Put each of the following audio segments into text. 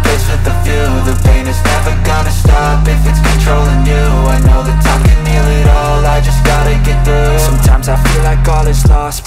place with a view. The pain is never gonna stop if it's controlling you. I know that time can heal it all, I just gotta get through. Sometimes I feel like all is lost,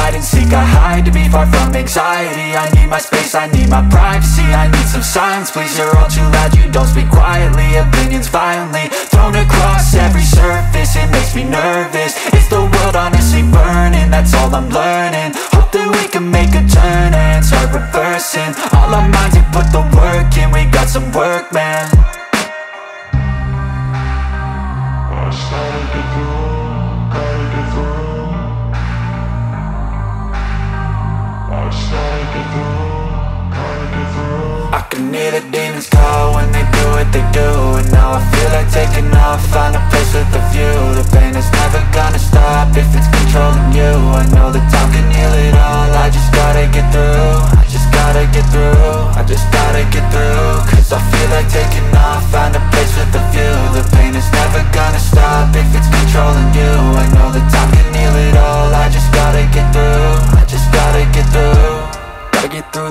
hide and seek, I hide to be far from anxiety. I need my space, I need my privacy. I need some silence, please, you're all too loud. You don't speak quietly, opinions violently thrown across every surface. It makes me nervous, is the world honestly burning? That's all I'm learning. Hope that we can make a turn and start reversing all our minds and put the work in. We got some work, man. I can hear the demons call when they do what they do. And now I feel like taking off, find a place with a view. The pain is never gonna stop if it's controlling you. I know that time can heal it all, I just gotta get through. I just gotta get through, I just gotta get through. Cause I feel like taking off, find a place with a view. The pain is never gonna stop if it's controlling you. I know that time can heal it all, I just gotta get through. I just gotta get through. Gotta get through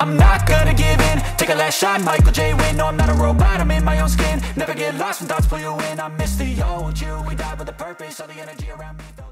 I'm not gonna give in. Take a last shot, Michael J Wynn. No, I'm not a robot, I'm in my own skin. Never get lost when thoughts pull you in. I miss the old you. We died with a purpose, all the energy around me